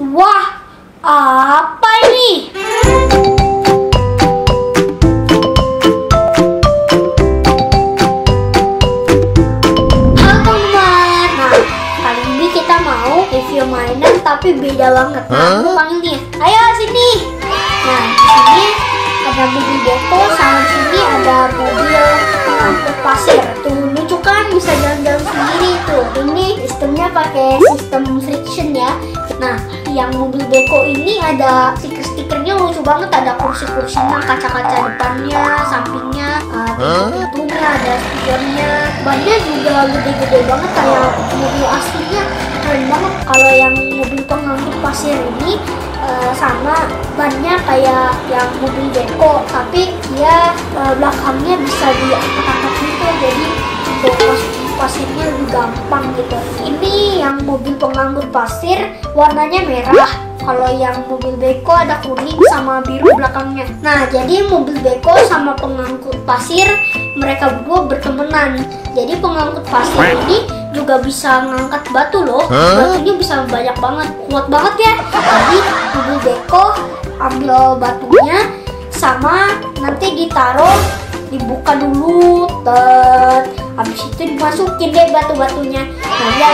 Wah, apa ini? Review mainan tapi beda banget. Nah, aku panggil ayo sini. Nah, di sini ada mobil beko, sama sini ada mobil pasir. Tuh lucu kan, bisa jalan-jalan sendiri tuh. Ini sistemnya pakai sistem friction ya. Nah, yang mobil beko ini ada stiker-stikernya lucu banget. Ada kursi-kursinya, kaca-kaca depannya, sampingnya, pintu-pintunya, ada stikernya. Bannya juga gede-gede banget kayak mobil aslinya. Banget. Kalau yang mobil pengangkut pasir ini sama bannya kayak yang mobil beko, tapi dia belakangnya bisa diangkat-angkat gitu, jadi untuk pasirnya lebih gampang gitu. Ini yang mobil pengangkut pasir warnanya merah, kalau yang mobil beko ada kuning sama biru belakangnya. Nah, jadi mobil beko sama pengangkut pasir mereka berdua bertemenan. Jadi pengangkut pasir ini juga bisa ngangkat batu loh. Batunya bisa banyak banget, kuat banget ya. Jadi mobil beko ambil batunya, sama nanti ditaruh, dibuka dulu, habis itu dimasukin deh batu-batunya. Nah ya,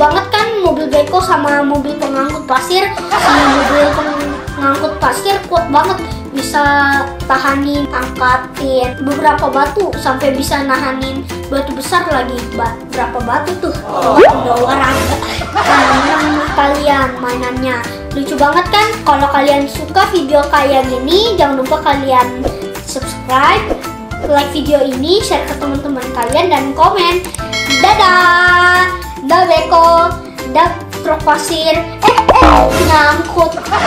banget kan mobil beko sama mobil pengangkut pasir. Si mobil pengangkut pasir kuat banget, bisa tahanin, angkatin beberapa batu, sampai bisa nahanin batu besar lagi. Berapa batu tuh? Udah olahraga. Nah, kalian mainannya lucu banget kan? Kalau kalian suka video kayak gini, jangan lupa kalian subscribe, like video ini, share ke teman-teman kalian, dan komen. Dadah! Dah beko, dah truk pasir, ngangkut.